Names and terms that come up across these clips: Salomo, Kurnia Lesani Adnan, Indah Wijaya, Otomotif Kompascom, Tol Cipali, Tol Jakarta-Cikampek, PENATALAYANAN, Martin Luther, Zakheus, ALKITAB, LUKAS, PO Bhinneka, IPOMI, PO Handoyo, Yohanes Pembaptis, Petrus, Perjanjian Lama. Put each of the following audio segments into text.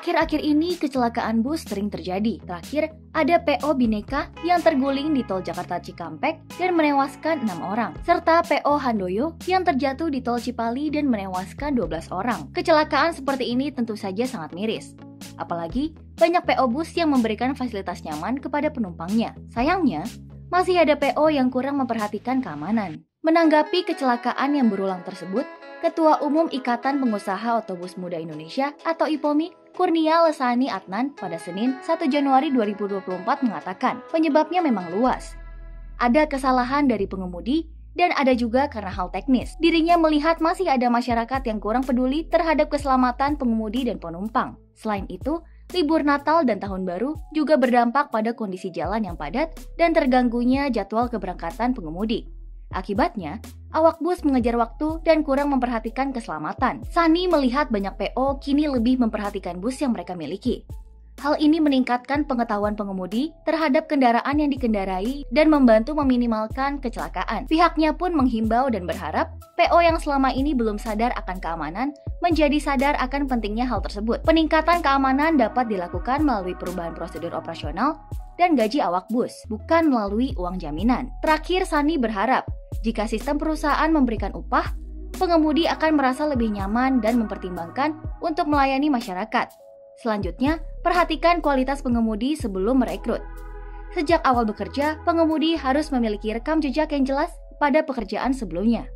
Akhir-akhir ini kecelakaan bus sering terjadi. Terakhir, ada PO Bhinneka yang terguling di Tol Jakarta-Cikampek dan menewaskan 6 orang, serta PO Handoyo yang terjatuh di Tol Cipali dan menewaskan 12 orang. Kecelakaan seperti ini tentu saja sangat miris. Apalagi, banyak PO bus yang memberikan fasilitas nyaman kepada penumpangnya. Sayangnya, masih ada PO yang kurang memperhatikan keamanan. Menanggapi kecelakaan yang berulang tersebut, Ketua Umum Ikatan Pengusaha Otobus Muda Indonesia atau IPOMI, Kurnia Lesani Adnan pada Senin 1 Januari 2024 mengatakan penyebabnya memang luas. Ada kesalahan dari pengemudi dan ada juga karena hal teknis. Dirinya melihat masih ada masyarakat yang kurang peduli terhadap keselamatan pengemudi dan penumpang. Selain itu, libur Natal dan Tahun Baru juga berdampak pada kondisi jalan yang padat dan terganggunya jadwal keberangkatan pengemudi. Akibatnya, awak bus mengejar waktu dan kurang memperhatikan keselamatan. Sani melihat banyak PO kini lebih memperhatikan bus yang mereka miliki. Hal ini meningkatkan pengetahuan pengemudi terhadap kendaraan yang dikendarai dan membantu meminimalkan kecelakaan. Pihaknya pun menghimbau dan berharap PO yang selama ini belum sadar akan keamanan menjadi sadar akan pentingnya hal tersebut. Peningkatan keamanan dapat dilakukan melalui perubahan prosedur operasional dan gaji awak bus, bukan melalui uang jaminan. Terakhir, Sani berharap jika sistem perusahaan memberikan upah, pengemudi akan merasa lebih nyaman dan mempertimbangkan untuk melayani masyarakat. Selanjutnya, perhatikan kualitas pengemudi sebelum merekrut. Sejak awal bekerja, pengemudi harus memiliki rekam jejak yang jelas pada pekerjaan sebelumnya.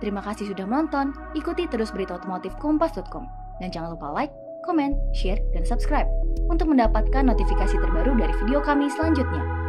Terima kasih sudah menonton, ikuti terus berita otomotif kompas.com. Dan jangan lupa like, komen, share, dan subscribe untuk mendapatkan notifikasi terbaru dari video kami selanjutnya.